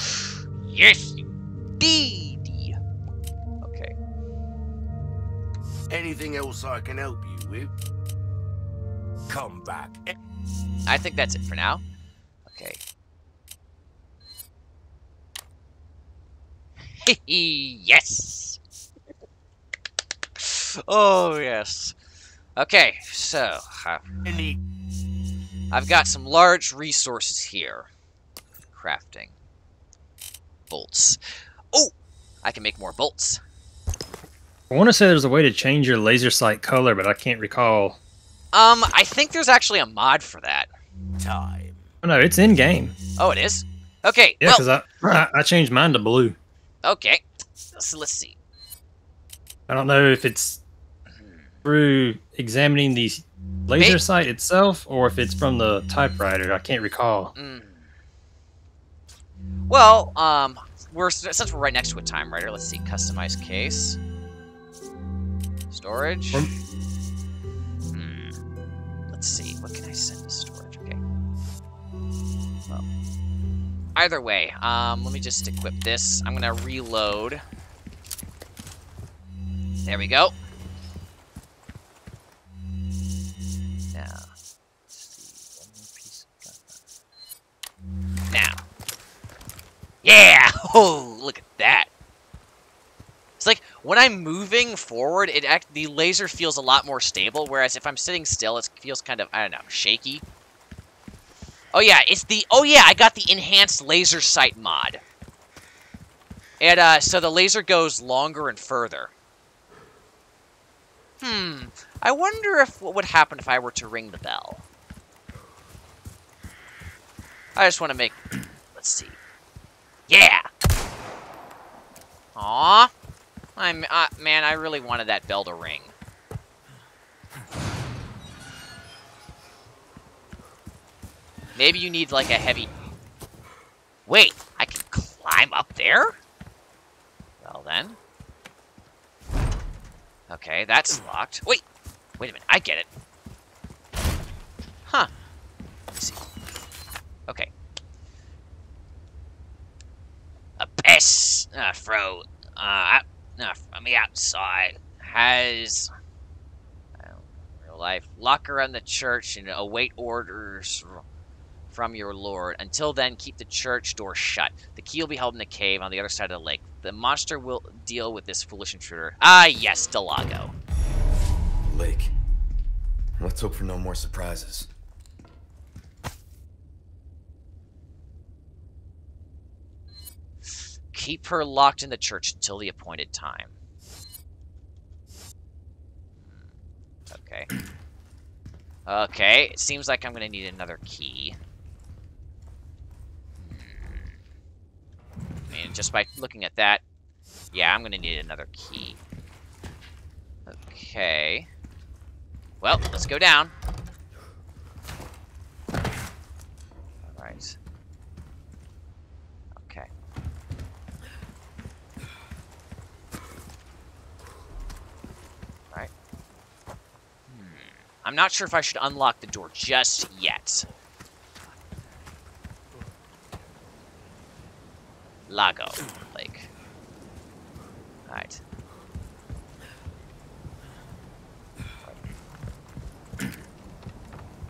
Yes, indeed. Anything else I can help you with? Come back. I think that's it for now. Okay. Yes! Oh, yes. Okay, so... Uh, I've got some large resources here. Crafting. Bolts. Oh! I can make more bolts. I want to say there's a way to change your laser sight color, but I can't recall. Um, I think there's actually a mod for that. Time. Oh, no, it's in-game. Oh, it is? Okay, yeah, because well, I, I changed mine to blue. Okay, so let's see. I don't know if it's through examining the laser sight itself or if it's from the typewriter. I can't recall. Mm. Well, um, we're since we're right next to a typewriter, let's see. Customize case. Storage. Or, hmm. Let's see. What can I send to storage? Okay. Well, either way, um, let me just equip this. I'm gonna reload. There we go. Now, now, yeah! Oh, look at that! It's like when I'm moving forward, it act the laser feels a lot more stable. Whereas if I'm sitting still, it feels kind of, I don't know, shaky. Oh yeah, it's the oh yeah, I got the enhanced laser sight mod, and uh, so the laser goes longer and further. Hmm, I wonder if what would happen if I were to ring the bell. I just want to make... Let's see. Yeah! Aww. I'm, uh, man, I really wanted that bell to ring. Maybe you need, like, a heavy... Wait, I can climb up there? Well, then... Okay, that's locked. Wait! Wait a minute, I get it. Huh. Let's see. Okay. A pest uh, fro... Uh, uh, from the outside has... I don't know, real life. Lock around the church and await orders from your lord. Until then, keep the church door shut. The key will be held in the cave on the other side of the lake. The monster will deal with this foolish intruder. Ah, yes, DeLago. Lake. Let's hope for no more surprises. Keep her locked in the church until the appointed time. Okay. Okay, it seems like I'm going to need another key. I mean, just by looking at that, yeah, I'm going to need another key. Okay. Well, let's go down. Alright. Okay. Alright. Hmm. I'm not sure if I should unlock the door just yet. Lago Lake. Alright.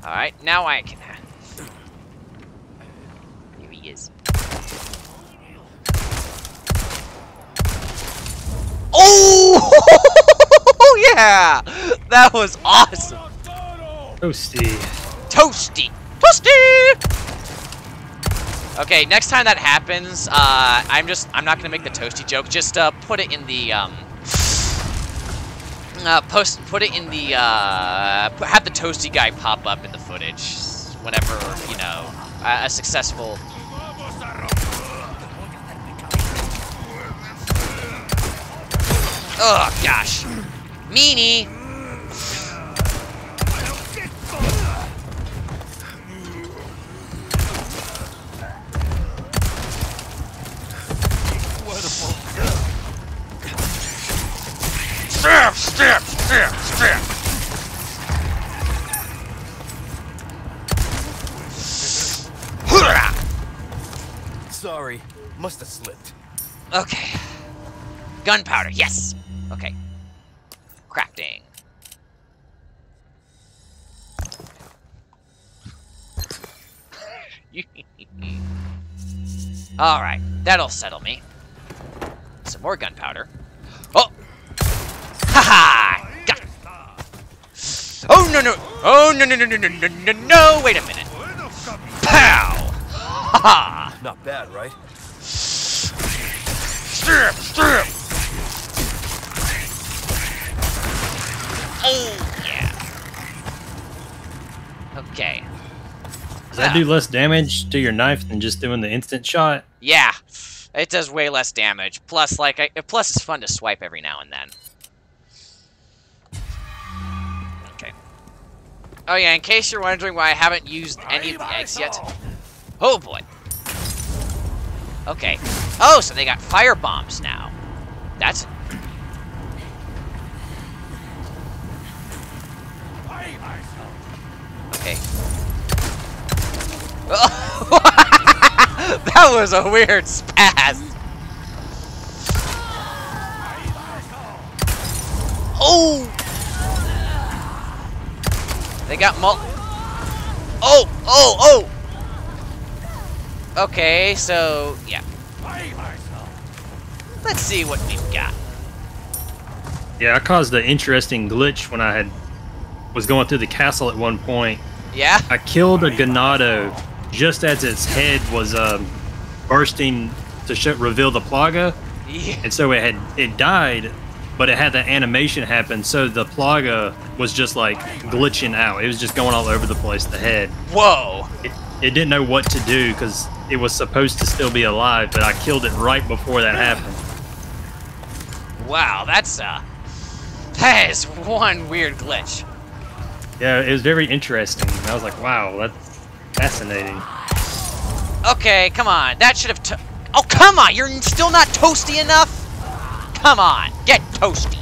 Alright, now I can... Here he is. Oh! Yeah! That was awesome! Toasty. Toasty! Toasty! Okay, next time that happens, uh, I'm just, I'm not gonna make the toasty joke, just, uh, put it in the, um, uh, post, put it in the, uh, have the toasty guy pop up in the footage, whenever, you know, a, a successful... Oh, gosh. Meanie! Stab, stab, stab, stab. Sorry, must have slipped. Okay. Gunpowder, yes. Okay. Crafting. All right, that'll settle me. some more gunpowder. Oh! Haha! -ha! Got it! Oh no no! Oh no no no no no no no no! Wait a minute! Pow! Haha! -ha! Not bad, right? Strip! Strip! Oh yeah! Okay. Does that do less damage to your knife than just doing the instant shot? Yeah, it does way less damage. Plus, like, I, plus it's fun to swipe every now and then. Okay. Oh yeah, in case you're wondering why I haven't used any of the eggs yet. Oh boy. Okay. Oh, so they got fire bombs now. That's. Okay. That was a weird spaz. Oh! They got mul- Oh! Oh! Oh! Okay, so, yeah. Let's see what we've got. Yeah, I caused an interesting glitch when I had was going through the castle at one point. Yeah? I killed a Ganado just as its head was um, bursting to sh reveal the Plaga, yeah. And so it had it died, but it had that animation happen, so the Plaga was just like glitching out. It was just going all over the place. The head. Whoa! It, it didn't know what to do because it was supposed to still be alive, but I killed it right before that happened. Wow, that's uh, that is one weird glitch. Yeah, it was very interesting. I was like, wow, that's. Fascinating. Okay, come on. That should have. To oh, come on! You're still not toasty enough. Come on, get toasty.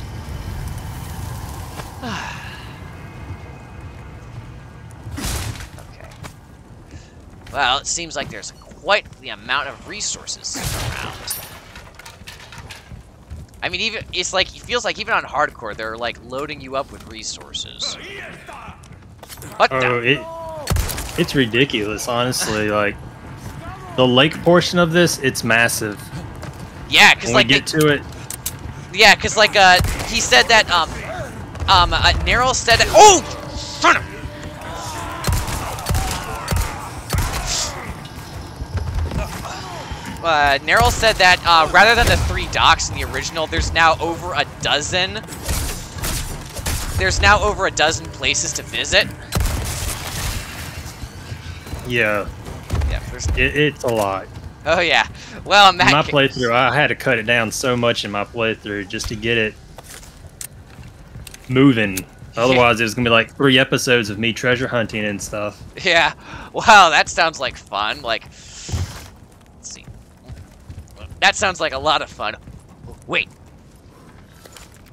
Okay. Well, it seems like there's quite the amount of resources around. I mean, even it's like it feels like even on hardcore, they're like loading you up with resources. What the? Oh, it It's ridiculous, honestly. Like the lake portion of this, it's massive. Yeah, because like get it, to it. Yeah, because like uh, he said that um um uh, Nerl said that. Oh, son of. Uh, Nerl said that uh, rather than the three docks in the original, there's now over a dozen. There's now over a dozen places to visit. Yeah, yeah, it, it's a lot. Oh yeah. Well, in that my playthrough, I had to cut it down so much in my playthrough just to get it moving. Otherwise, it was gonna be like three episodes of me treasure hunting and stuff. Yeah. Wow, that sounds like fun. Like, let's see. That sounds like a lot of fun. Wait.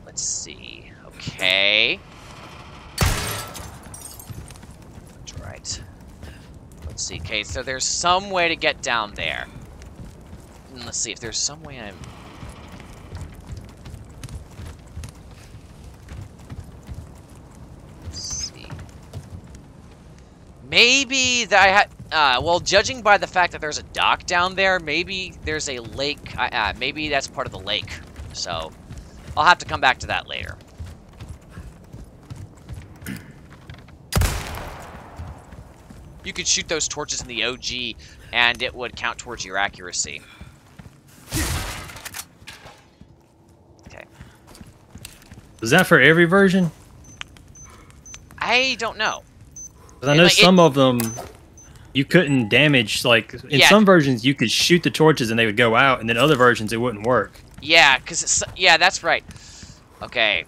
Let's see. Okay. That's right. Let's see, okay, so there's some way to get down there. Let's see if there's some way I'm... Let's see. Maybe that I had... Uh, well, judging by the fact that there's a dock down there, maybe there's a lake. Uh, maybe that's part of the lake. So, I'll have to come back to that later. You could shoot those torches in the O G, and it would count towards your accuracy. Okay. Is that for every version? I don't know. Because I know like, some it, of them, you couldn't damage, like, in yeah. some versions you could shoot the torches and they would go out, and then other versions it wouldn't work. Yeah, because, yeah, that's right. Okay.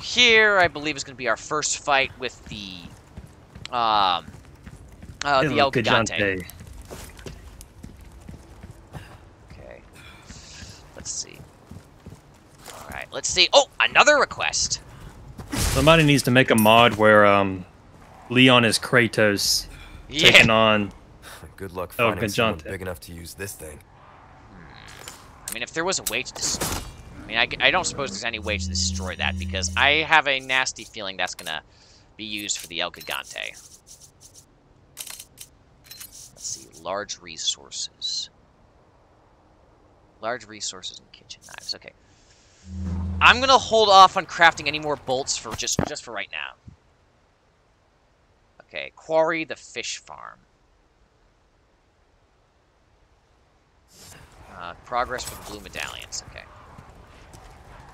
Here, I believe, is going to be our first fight with the, um... Uh, the El Gigante. Okay. Let's see. Alright, let's see. Oh, another request! Somebody needs to make a mod where um, Leon is Kratos yeah. taking on Good luck finding someone big enough to use this thing. I mean, if there was a way to destroy... I mean, I, I don't suppose there's any way to destroy that, because I have a nasty feeling that's gonna be used for the El Gigante. Let's see, large resources. Large resources and kitchen knives. Okay. I'm going to hold off on crafting any more bolts for just, just for right now. Okay, quarry the fish farm. Uh, progress with blue medallions, okay.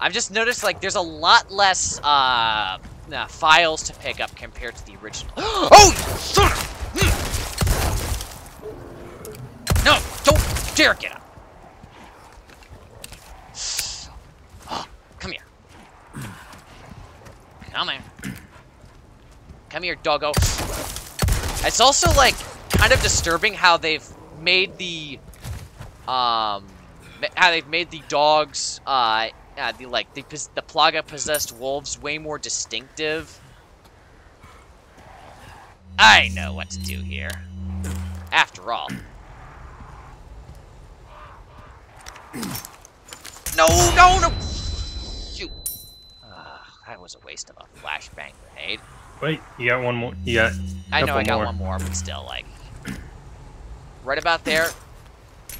I've just noticed, like, there's a lot less, uh, uh files to pick up compared to the original. Oh, son of a... Mm. No, don't dare get up. Oh, come here. Come here. Come here, doggo. It's also, like, kind of disturbing how they've made the, um, how they've made the dogs, uh, uh the, like, the, the Plaga-possessed wolves way more distinctive. I know what to do here. After all. No, no, no! Shoot. Uh, that was a waste of a flashbang grenade. Wait, you got one more. You got I know I got more. one more, but still, like, right about there.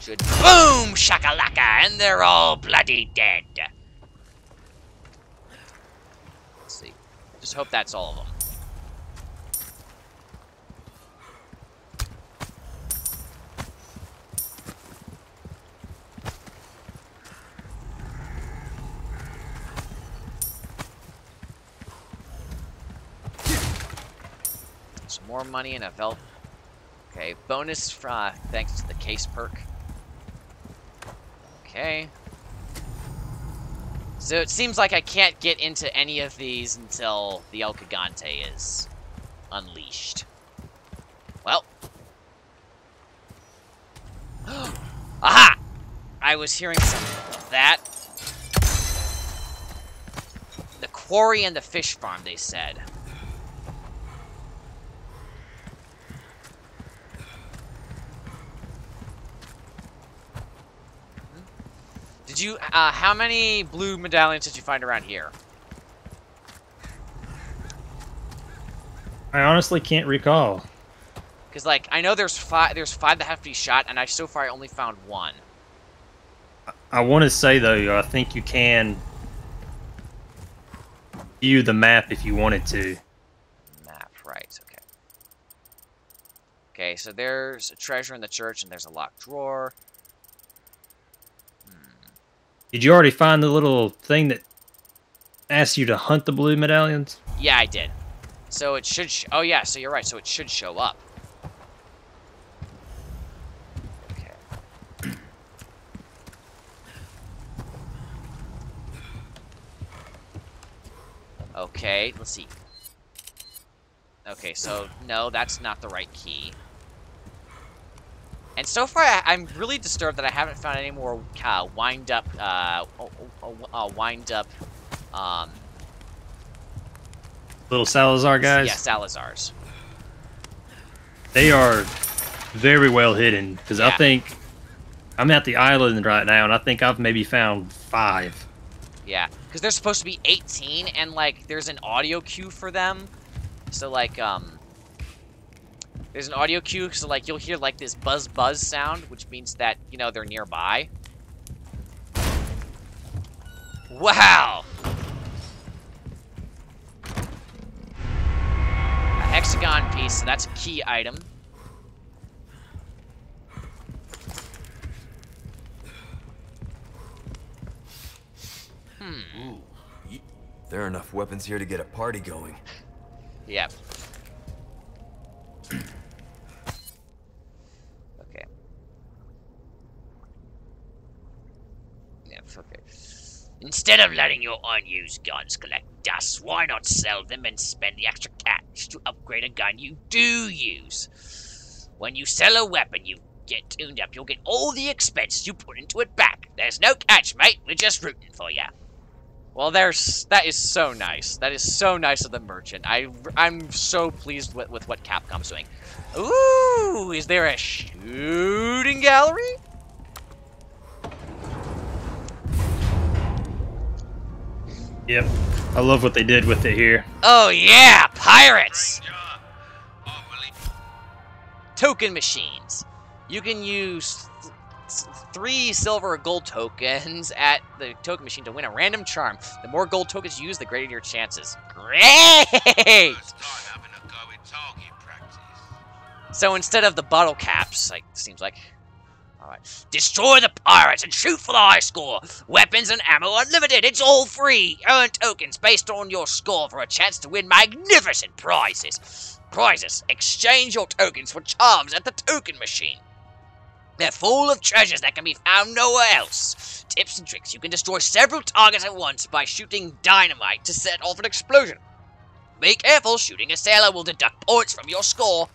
Should boom shakalaka, and they're all bloody dead. Let's see. Just hope that's all of them. More money and a velvet. Okay, bonus for, uh, thanks to the case perk. Okay. So it seems like I can't get into any of these until the El Gigante is unleashed. Well. Aha! I was hearing something of that. The quarry and the fish farm, they said. Did you, uh, how many blue medallions did you find around here? I honestly can't recall. Because, like, I know there's five, there's five that have to be shot, and I so far only found one. I, I want to say, though, I think you can view the map if you wanted to. Map, right, okay. Okay, so there's a treasure in the church, and there's a locked drawer. Did you already find the little thing that asks you to hunt the blue medallions? Yeah, I did. So it should... Sh oh, yeah, so you're right. So it should show up. Okay. Okay, let's see. Okay, so no, that's not the right key. And so far, I'm really disturbed that I haven't found any more uh, wind-up, uh, uh, wind-up, um... little Salazar guys? Yeah, Salazars. They are very well hidden, because yeah. I think... I'm at the island right now, and I think I've maybe found five. Yeah, because there's supposed to be eighteen, and, like, there's an audio cue for them. So, like, um... There's an audio cue, so, like, you'll hear, like, this buzz-buzz sound, which means that, you know, they're nearby. Wow! A hexagon piece, so that's a key item. Hmm. Ooh. There are enough weapons here to get a party going. Yep. Okay. Instead of letting your unused guns collect dust, why not sell them and spend the extra cash to upgrade a gun you do use? When you sell a weapon you get tuned up, you'll get all the expenses you put into it back. There's no catch, mate. We're just rooting for you. Well, there's... that is so nice. That is so nice of the merchant. I, I'm so pleased with, with what Capcom's doing. Ooh, is there a shooting gallery? Yep. I love what they did with it here. Oh, yeah! Pirates! Token machines. You can use three silver or gold tokens at the token machine to win a random charm. The more gold tokens you use, the greater your chances. Great! So instead of the bottle caps, like, seems like... Alright. Destroy the pirates and shoot for the high score. Weapons and ammo unlimited. It's all free. Earn tokens based on your score for a chance to win magnificent prizes. Prizes. Exchange your tokens for charms at the token machine. They're full of treasures that can be found nowhere else. Tips and tricks. You can destroy several targets at once by shooting dynamite to set off an explosion. Be careful. Shooting a sailor will deduct points from your score.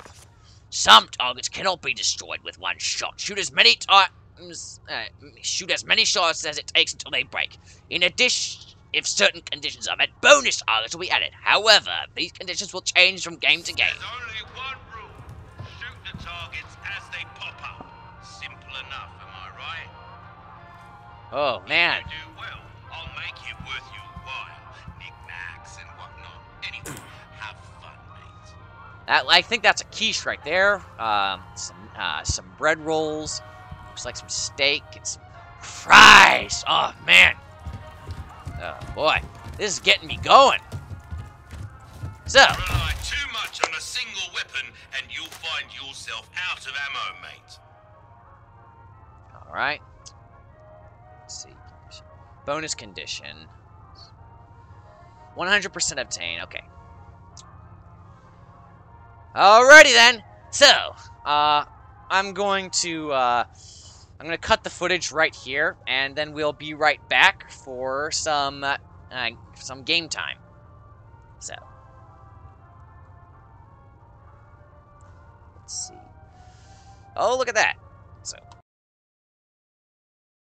Some targets cannot be destroyed with one shot. Shoot as many times, uh, shoot as many shots as it takes until they break. In addition, if certain conditions are met, bonus targets will be added. However, these conditions will change from game to game. There's only one rule: shoot the targets as they pop up. Simple enough, am I right? Oh man! If you do well, I'll make it worth your while. Knickknacks and whatnot. Anyway, have fun, mate. That, I think that's a quiche right there. Um, some uh, some bread rolls. Looks like some steak and some fries. Oh man! Oh boy, this is getting me going. So. Rely too much on a single weapon, and you'll find yourself out of ammo, mate. All right. Let's see. Bonus condition. one hundred percent obtain. Okay. Alrighty then. So, uh, I'm going to, uh, I'm going to cut the footage right here, and then we'll be right back for some, uh, uh some game time. So, let's see. Oh, look at that. So.